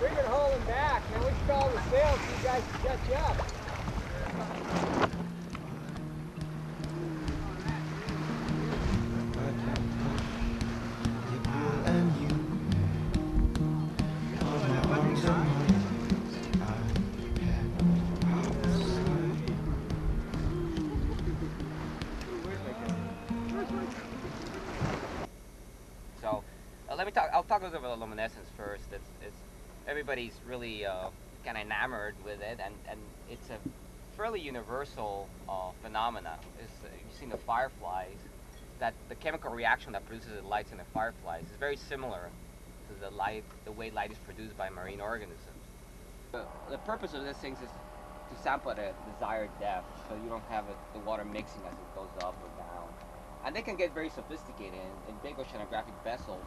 We can hold them back, and we can call the sail so you guys can catch up. So, I'll talk over the luminescence first. It's everybody's really kind of enamored with it, and it's a fairly universal phenomena. You've seen the fireflies, that the chemical reaction that produces the lights in the fireflies is very similar to the way light is produced by marine organisms. The purpose of these things is to sample at a desired depth, so you don't have the water mixing as it goes up or down. And they can get very sophisticated in big oceanographic vessels.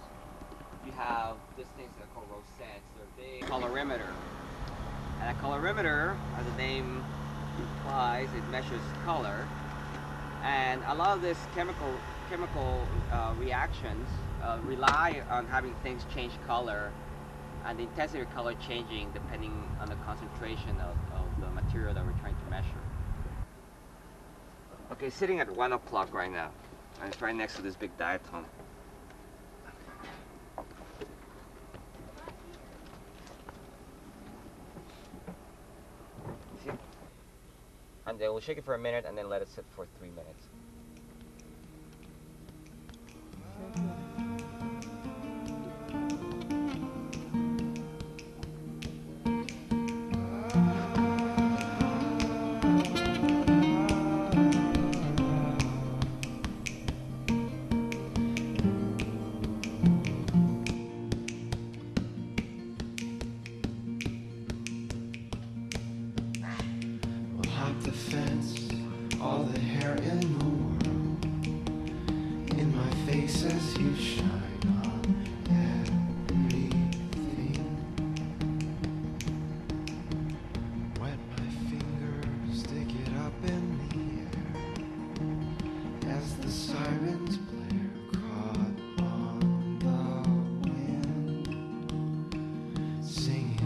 You have these things that are called rosettes. They're big colorimeter. And a colorimeter, as the name implies, it measures color. And a lot of these chemical reactions rely on having things change color, and the intensity of color changing depending on the concentration of the material that we're trying to measure. Okay, sitting at 1 o'clock right now, and it's right next to this big diatom. And then we'll shake it for a minute and then let it sit for 3 minutes. All the hair in the world, in my face as you shine on everything. Wet my fingers, stick it up in the air, as the sirens blare, caught on the wind, singing.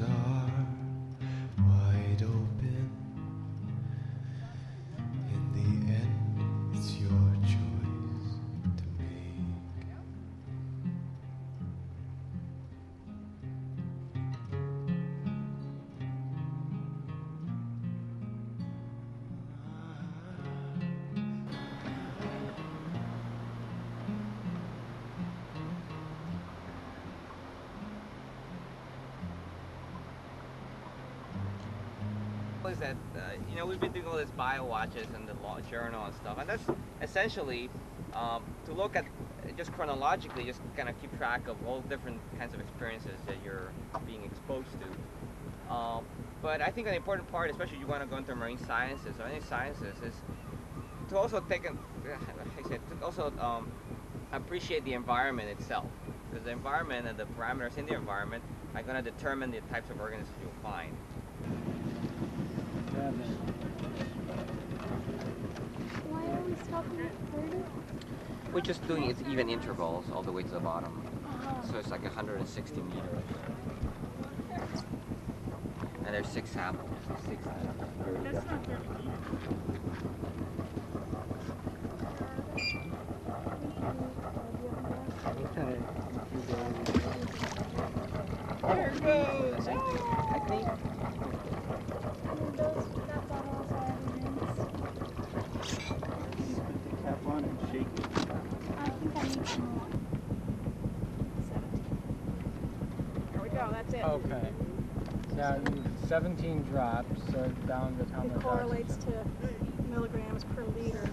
Are wide open. In the end, it's your choice to make. is that, you know, we've been doing all this bio watches and the law journal and stuff, and that's essentially to look at just chronologically, just kind of keep track of all different kinds of experiences that you're being exposed to. But I think an important part, especially if you want to go into marine sciences or any sciences, is to also take an, to also appreciate the environment itself, because the environment and the parameters in the environment are going to determine the types of organisms you'll find. Why are we stopping at 30? We're just doing it even intervals all the way to the bottom. So it's like 160 meters. And there's six samples. That's not 30 meters. There it goes! I think. And those, that bottle is all remains. You put the cap on and shake it. I think I need some more. 17. There we go, that's it. Okay. Now, 17 drops, so it's down to how much. It correlates to milligrams per liter.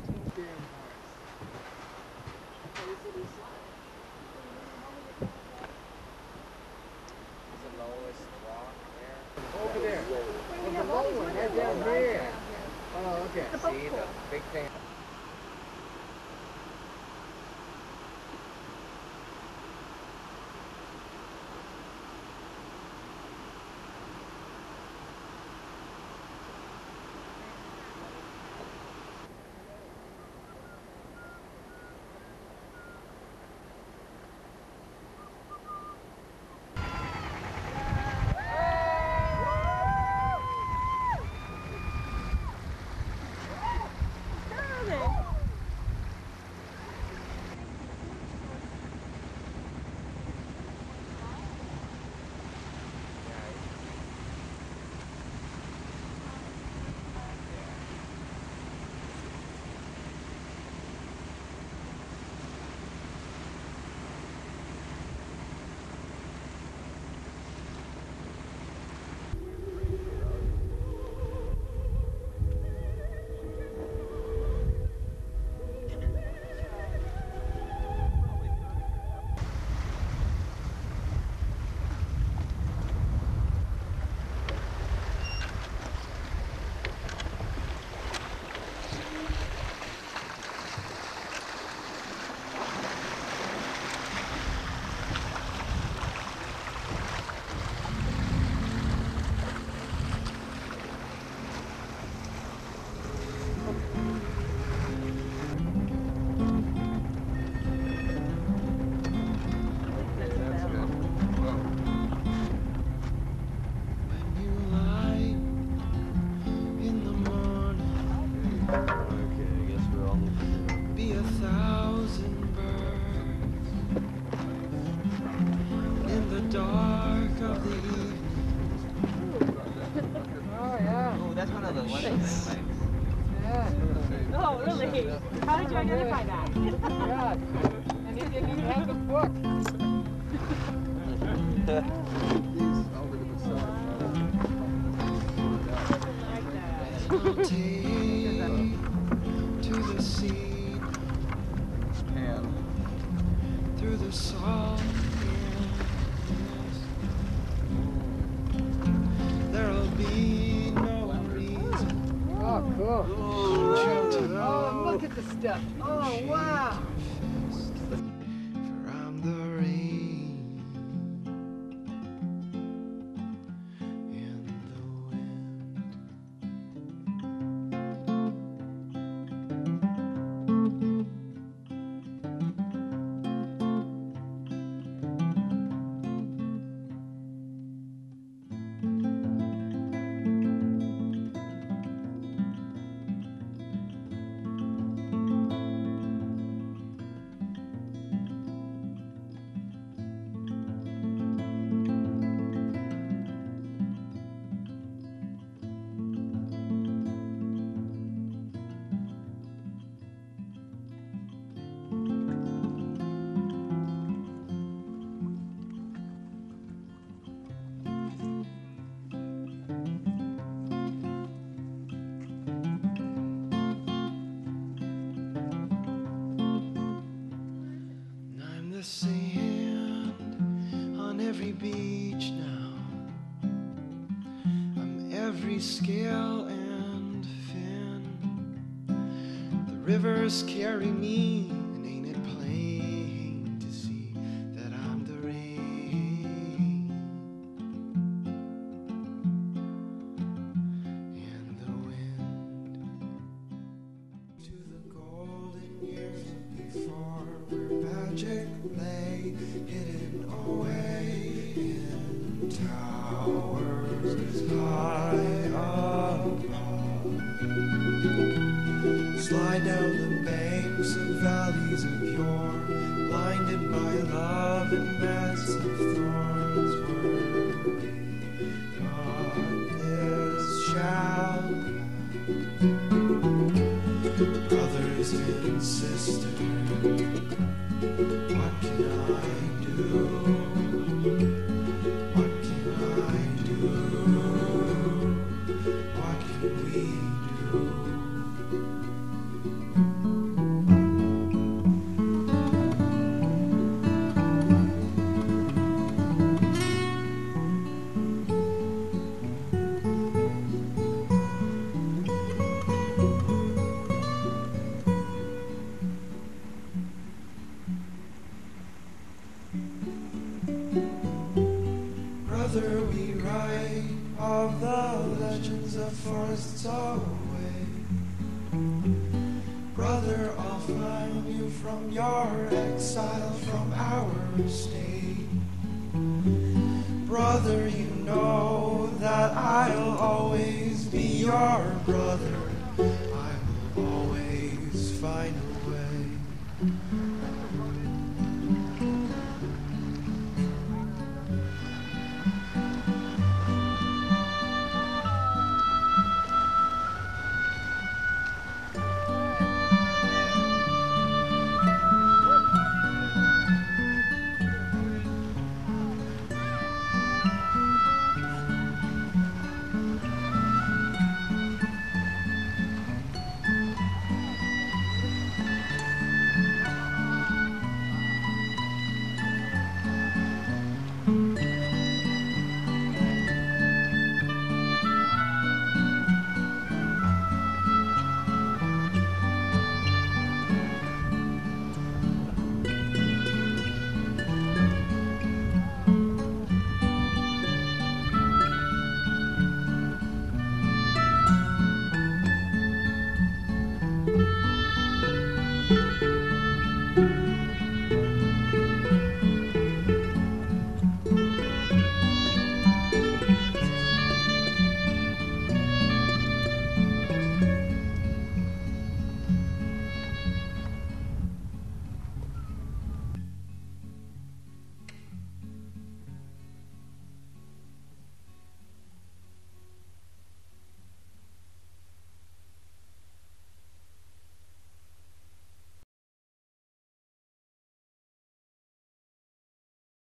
every beach now. I'm every scale and fin. The rivers carry me, and ain't it plain to see that I'm the rain and the wind. To the golden years before, where magic lay hidden away in towers high above. Slide down the banks and valleys of yore, blinded by love and mess of thorns were we. But this shall pass. Brothers and sisters, what can I do? What can I do? What can we we write of the legends of forests away? Brother, I'll find you from your exile, from our state. Brother, you know that I'll always be your brother. I will always find you.